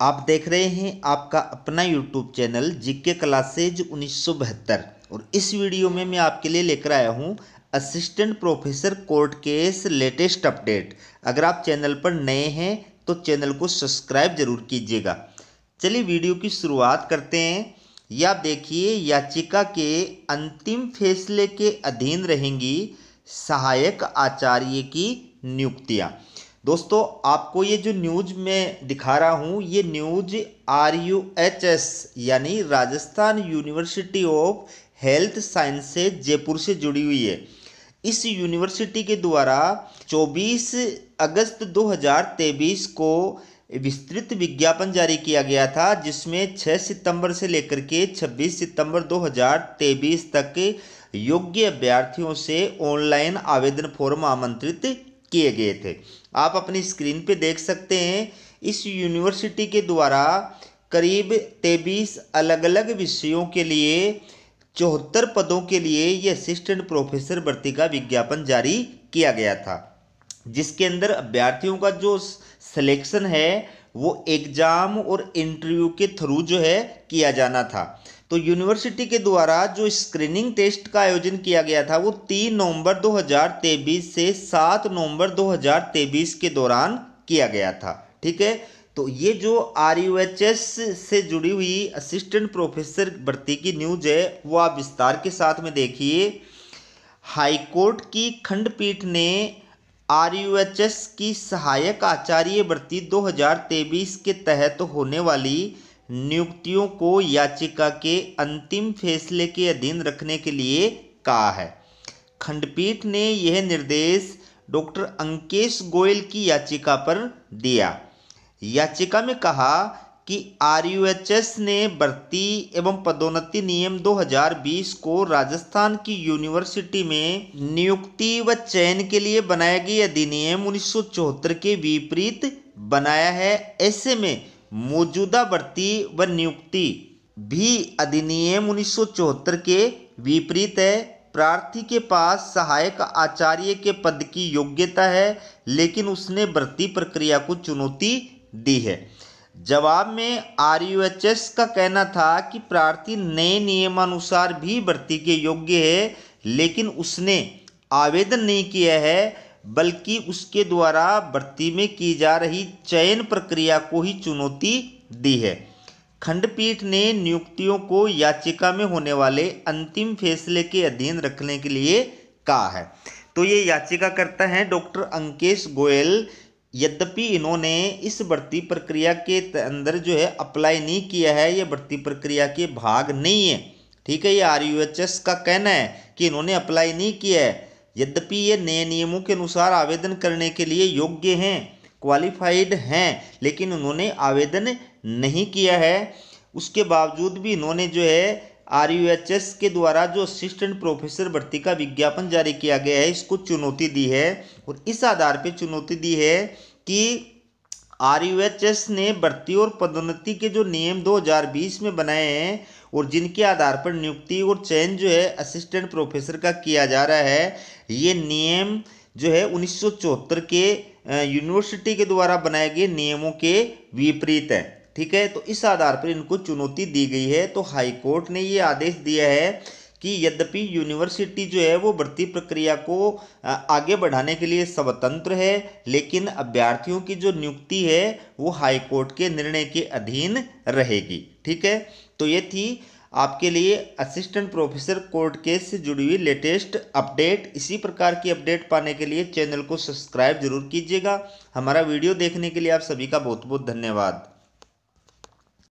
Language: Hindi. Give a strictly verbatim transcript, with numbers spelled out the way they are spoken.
आप देख रहे हैं आपका अपना यूट्यूब चैनल जीके क्लासेज उन्नीस सौ बहत्तर और इस वीडियो में मैं आपके लिए लेकर आया हूं assistant professor court case latest update. अगर आप चैनल पर नए हैं तो चैनल को सब्सक्राइब जरूर कीजिएगा। चलिए वीडियो की शुरुआत करते हैं। या देखिए, याचिका के अंतिम फैसले के अधीन रहेंगी सहायक आचार्य की नियुक्तियाँ। दोस्तों, आपको ये जो न्यूज मैं दिखा रहा हूँ ये news R U H S यानी Rajasthan university of health sciences Jaipur से जुड़ी हुई है। इस यूनिवर्सिटी के द्वारा चौबीस अगस्त दो हज़ार तेईस को विस्तृत विज्ञापन जारी किया गया था, जिसमें छह सितंबर से लेकर के छब्बीस सितंबर दो हज़ार तेईस तक योग्य अभ्यर्थियों से ऑनलाइन आवेदन फॉर्म आमंत्रित किए गए थे। आप अपनी स्क्रीन पे देख सकते हैं। इस यूनिवर्सिटी के द्वारा करीब तेईस अलग अलग विषयों के लिए चौहत्तर पदों के लिए ये असिस्टेंट प्रोफेसर भर्ती का विज्ञापन जारी किया गया था, जिसके अंदर अभ्यर्थियों का जो सिलेक्शन है वो एग्ज़ाम और इंटरव्यू के थ्रू जो है किया जाना था। तो यूनिवर्सिटी के द्वारा जो स्क्रीनिंग टेस्ट का आयोजन किया गया था वो तीन नवंबर दो हज़ार तेईस से सात नवंबर दो हज़ार तेईस के दौरान किया गया था। ठीक है, तो ये जो आर यू एच एस से जुड़ी हुई असिस्टेंट प्रोफेसर भर्ती की न्यूज है वो आप विस्तार के साथ में देखिए। हाईकोर्ट की खंडपीठ ने आर यू एच एस की सहायक आचार्य भर्ती दो हज़ार तेईस के तहत होने वाली नियुक्तियों को याचिका के अंतिम फैसले के अधीन रखने के लिए कहा है। खंडपीठ ने यह निर्देश डॉक्टर अंकेश गोयल की याचिका पर दिया। याचिका में कहा कि आर यू एच एस ने भर्ती एवं पदोन्नति नियम दो हज़ार बीस को राजस्थान की यूनिवर्सिटी में नियुक्ति व चयन के लिए बनाए गए अधिनियम उन्नीस सौ चौहत्तर के विपरीत बनाया है। ऐसे में मौजूदा भर्ती व नियुक्ति भी अधिनियम उन्नीस सौ चौहत्तर के विपरीत है। प्रार्थी के पास सहायक आचार्य के पद की योग्यता है, लेकिन उसने भर्ती प्रक्रिया को चुनौती दी है। जवाब में आर यू एच एस का कहना था कि प्रार्थी नए नियमानुसार भी भर्ती के योग्य है, लेकिन उसने आवेदन नहीं किया है, बल्कि उसके द्वारा भर्ती में की जा रही चयन प्रक्रिया को ही चुनौती दी है। खंडपीठ ने नियुक्तियों को याचिका में होने वाले अंतिम फैसले के अधीन रखने के लिए कहा है। तो ये याचिका करता है डॉक्टर अंकेश गोयल। यद्यपि इन्होंने इस भर्ती प्रक्रिया के अंदर जो है अप्लाई नहीं किया है, ये भर्ती प्रक्रिया के भाग नहीं है। ठीक है, ये आर यू एच एस का कहना है कि इन्होंने अप्लाई नहीं किया है। यद्यपि ये नए नियमों के अनुसार आवेदन करने के लिए योग्य हैं, क्वालिफाइड हैं, लेकिन उन्होंने आवेदन नहीं किया है। उसके बावजूद भी इन्होंने जो है आर यू एच एस के द्वारा जो असिस्टेंट प्रोफेसर भर्ती का विज्ञापन जारी किया गया है इसको चुनौती दी है, और इस आधार पे चुनौती दी है कि आर यू एच एस ने भर्ती और पदोन्नति के जो नियम दो हज़ार बीस में बनाए हैं और जिनके आधार पर नियुक्ति और चयन जो है असिस्टेंट प्रोफेसर का किया जा रहा है, ये नियम जो है उन्नीस सौ चौहत्तर के यूनिवर्सिटी के द्वारा बनाए गए नियमों के विपरीत है। ठीक है, तो इस आधार पर इनको चुनौती दी गई है। तो हाईकोर्ट ने ये आदेश दिया है कि यद्यपि यूनिवर्सिटी जो है वो भर्ती प्रक्रिया को आगे बढ़ाने के लिए स्वतंत्र है, लेकिन अभ्यर्थियों की जो नियुक्ति है वो हाईकोर्ट के निर्णय के अधीन रहेगी। ठीक है, तो ये थी आपके लिए असिस्टेंट प्रोफेसर कोर्ट केस से जुड़ी हुई लेटेस्ट अपडेट। इसी प्रकार की अपडेट पाने के लिए चैनल को सब्सक्राइब जरूर कीजिएगा। हमारा वीडियो देखने के लिए आप सभी का बहुत बहुत धन्यवाद।